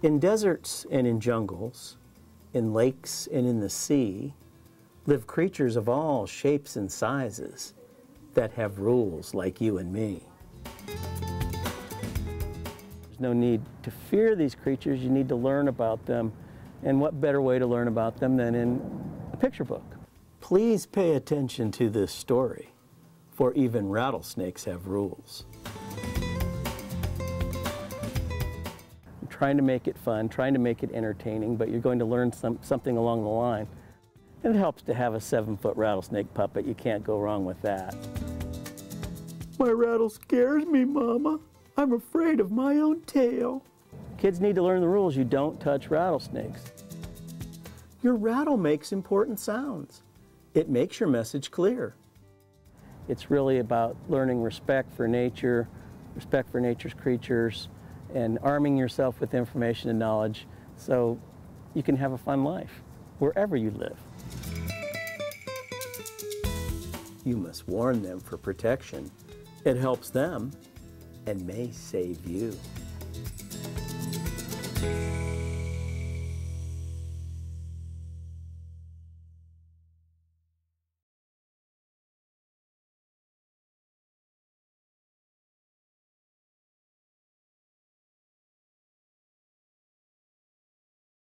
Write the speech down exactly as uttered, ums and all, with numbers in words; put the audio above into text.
In deserts and in jungles, in lakes and in the sea, live creatures of all shapes and sizes that have rules like you and me. There's no need to fear these creatures. You need to learn about them. And what better way to learn about them than in a picture book? Please pay attention to this story, for even rattlesnakes have rules. I'm trying to make it fun, trying to make it entertaining, but you're going to learn some, something along the line. And it helps to have a seven-foot rattlesnake puppet. You can't go wrong with that. My rattle scares me, Mama. I'm afraid of my own tail. Kids need to learn the rules. You don't touch rattlesnakes. Your rattle makes important sounds. It makes your message clear. It's really about learning respect for nature, respect for nature's creatures, and arming yourself with information and knowledge so you can have a fun life wherever you live. You must warn them for protection. It helps them and may save you.